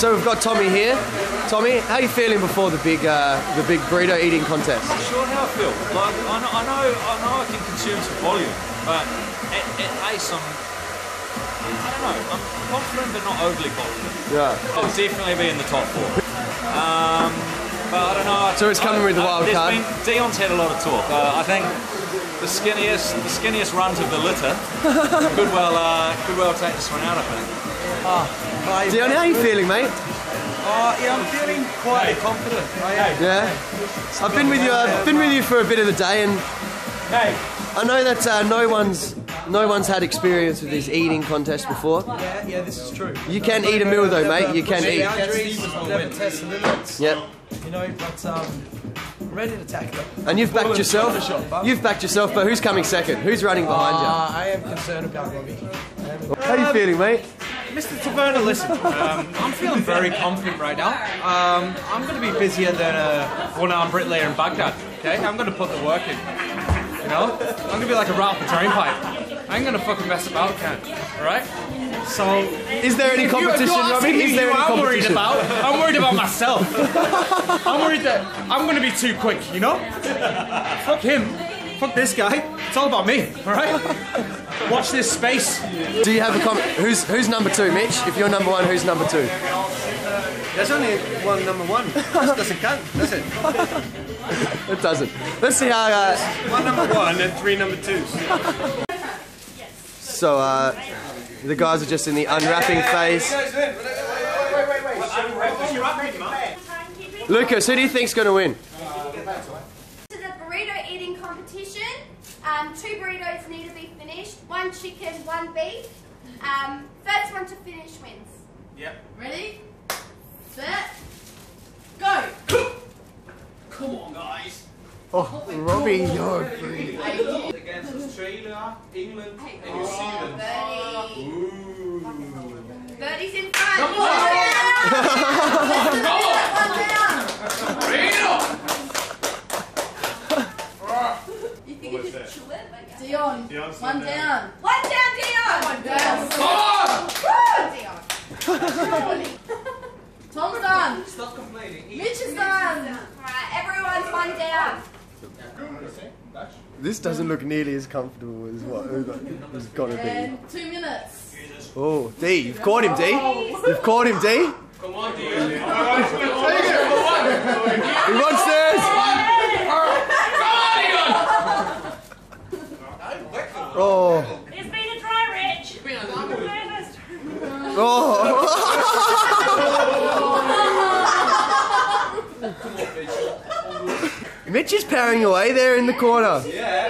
So we've got Tommy here. Tommy, how are you feeling before the big burrito eating contest? I'm not sure how I feel. Like, I know I can consume some volume, but I'm confident but not overly confident. Yeah. I'll definitely be in the top four. But I don't know. So it's coming with the wild card. Dion's had a lot of talk. I think the skinniest runt of the litter could well take this one out, I think. Dion, how are you feeling, mate? Yeah, I'm feeling quite confident. Yeah. I've been with you for a bit of the day, and I know that no one's had experience with this eating contest before. Yeah, this is true. You can eat a meal though, mate. You can eat. Never test the limits. Yep. You know, but I'm ready to tackle it. And you've backed yourself. You've backed yourself, but who's coming second? Who's running behind you? I am concerned about Robbie. How are you feeling, mate? Mr. Taverna, listen, I'm feeling very confident right now. I'm going to be busier than a one-armed bricklayer in Baghdad, okay? I'm going to put the work in, you know? I'm going to be like a rat with a drain pipe. I ain't going to fucking mess about, Ken, alright? So, is there any competition, Robbie? Is there any competition? I'm worried about myself. I'm worried that I'm going to be too quick, you know? Fuck him. Fuck this guy. It's all about me, alright? Watch this space. Do you have a comment? Who's number two, Mitch? If you're number one, who's number two? There's only one number one. This doesn't count, does it? It doesn't. Let's see how. One number one and three number twos. So the guys are just in the unwrapping phase. Wait. Lucas, who do you think's gonna win? To the burrito eating competition. 2 burritos need to be finished, 1 chicken, 1 beef. First one to finish wins. Yep. Ready? Set. Go! Come on, guys. Oh, Robbie, you're free. Against Australia, England, and New Zealand. Birdie. Birdie's in front. Come on! Come on! Dion, one down, Dion. Come on! Woo! Dion. Tom's done. Stop complaining. Mitch is done. Alright, everyone's one down. This doesn't look nearly as comfortable as what it's gotta be. And 2 minutes. Oh, D, you've caught him, D. You've caught him, D. Come on, D. He wants this. Oh. It's been a dry ridge. Oh. Mitch is powering away there in the corner. Yeah.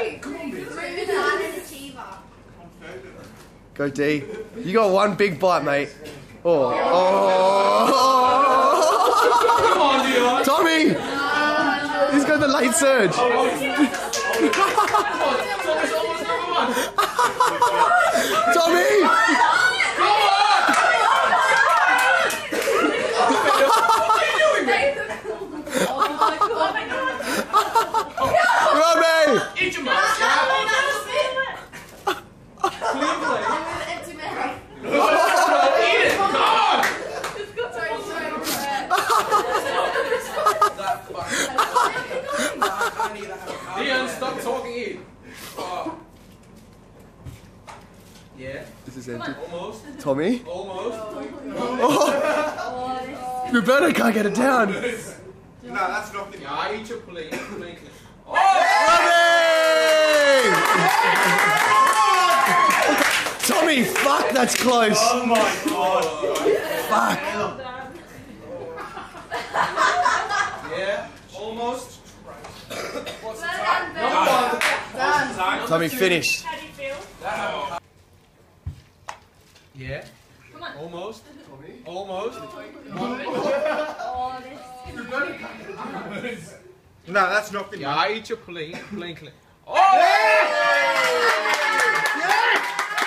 Go D. You got one big bite, mate. Oh. Tommy. He's got the late surge. Tommy! Come on! What are you doing, mate? Oh my god! Robbie! Eat your mouth! Eat it! Come on! Sorry. Dion, stop talking, eat. Yeah. This is empty. Almost. Tommy? Almost. Oh. Roberta can't get it down. No, that's nothing. Yeah, I eat your plate. Oh! Robbie! Tommy, fuck, that's close. Oh my god. Fuck. Yeah, almost. What's the time? Done. Tommy, finished. How do you feel? Oh. Yeah. Come on. Almost. Tommy. Almost. No, that's not the name. Yeah, I eat your plain. Oh! Yes! Yeah!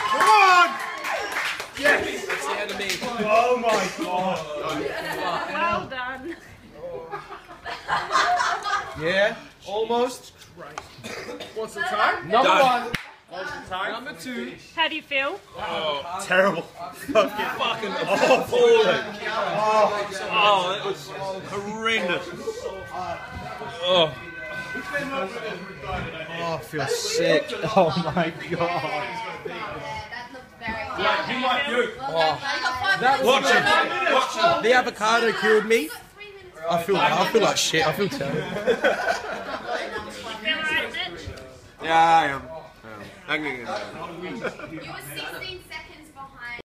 Come on! Yes! That's the enemy. Oh my god. Well done. Yeah. Almost. Right. What's the time? Number one. time. Number two. How do you feel? Oh, terrible. Fucking awful. Oh, it was horrendous. Oh. Oh, I feel sick. Oh my god. The avocado killed me. I feel like shit. I feel terrible. Yeah, I am. I'm gonna get it. You were 16 seconds behind.